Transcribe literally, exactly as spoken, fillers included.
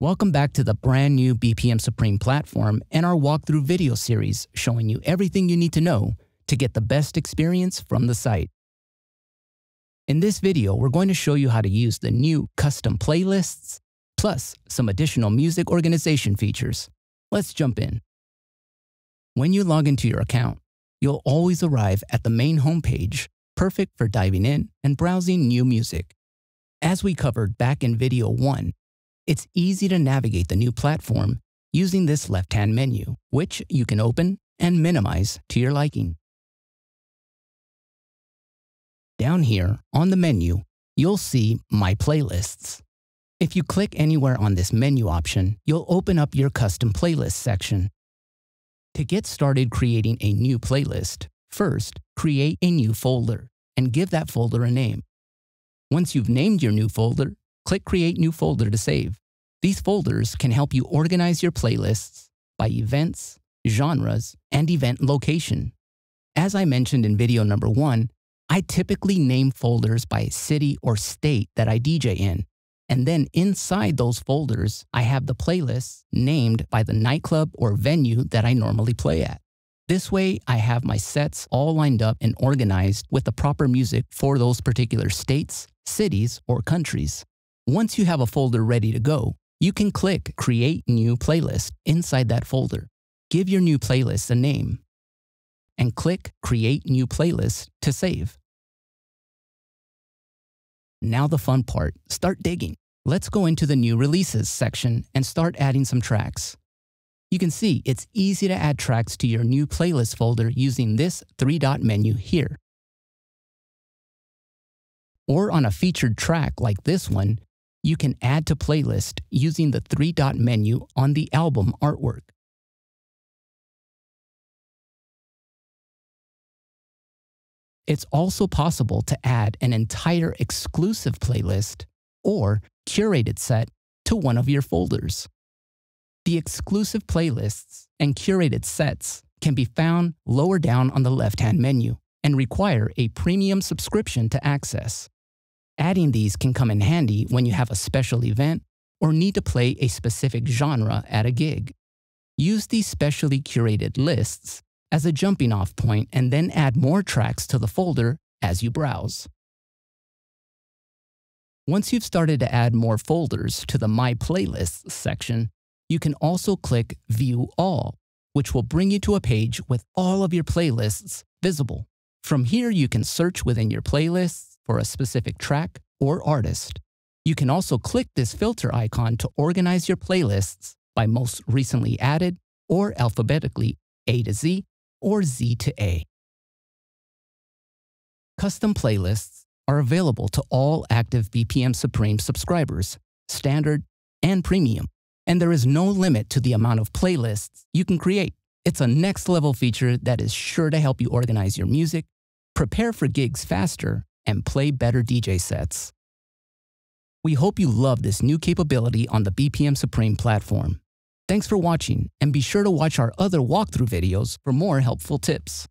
Welcome back to the brand new B P M Supreme platform and our walkthrough video series showing you everything you need to know to get the best experience from the site. In this video, we're going to show you how to use the new custom playlists, plus some additional music organization features. Let's jump in. When you log into your account, you'll always arrive at the main homepage, perfect for diving in and browsing new music. As we covered back in video one, it's easy to navigate the new platform using this left-hand menu, which you can open and minimize to your liking. Down here on the menu, you'll see My Playlists. If you click anywhere on this menu option, you'll open up your custom playlist section. To get started creating a new playlist, first create a new folder and give that folder a name. Once you've named your new folder, click Create New Folder to save. These folders can help you organize your playlists by events, genres, and event location. As I mentioned in video number one, I typically name folders by city or state that I D J in, and then inside those folders, I have the playlists named by the nightclub or venue that I normally play at. This way, I have my sets all lined up and organized with the proper music for those particular states, cities, or countries. Once you have a folder ready to go, you can click Create New Playlist inside that folder. Give your new playlist a name and click Create New Playlist to save. Now the fun part, start digging. Let's go into the New Releases section and start adding some tracks. You can see it's easy to add tracks to your new playlist folder using this three-dot menu here. Or on a featured track like this one, you can add to playlist using the three-dot menu on the album artwork. It's also possible to add an entire exclusive playlist or curated set to one of your folders. The exclusive playlists and curated sets can be found lower down on the left-hand menu and require a premium subscription to access. Adding these can come in handy when you have a special event or need to play a specific genre at a gig. Use these specially curated lists as a jumping-off point and then add more tracks to the folder as you browse. Once you've started to add more folders to the My Playlists section, you can also click View All, which will bring you to a page with all of your playlists visible. From here, you can search within your playlists for a specific track or artist. You can also click this filter icon to organize your playlists by most recently added or alphabetically A to Z or Z to A. Custom playlists are available to all active B P M Supreme subscribers, standard and premium, and there is no limit to the amount of playlists you can create. It's a next level feature that is sure to help you organize your music, prepare for gigs faster, and play better D J sets. We hope you love this new capability on the B P M Supreme platform. Thanks for watching, and be sure to watch our other walkthrough videos for more helpful tips.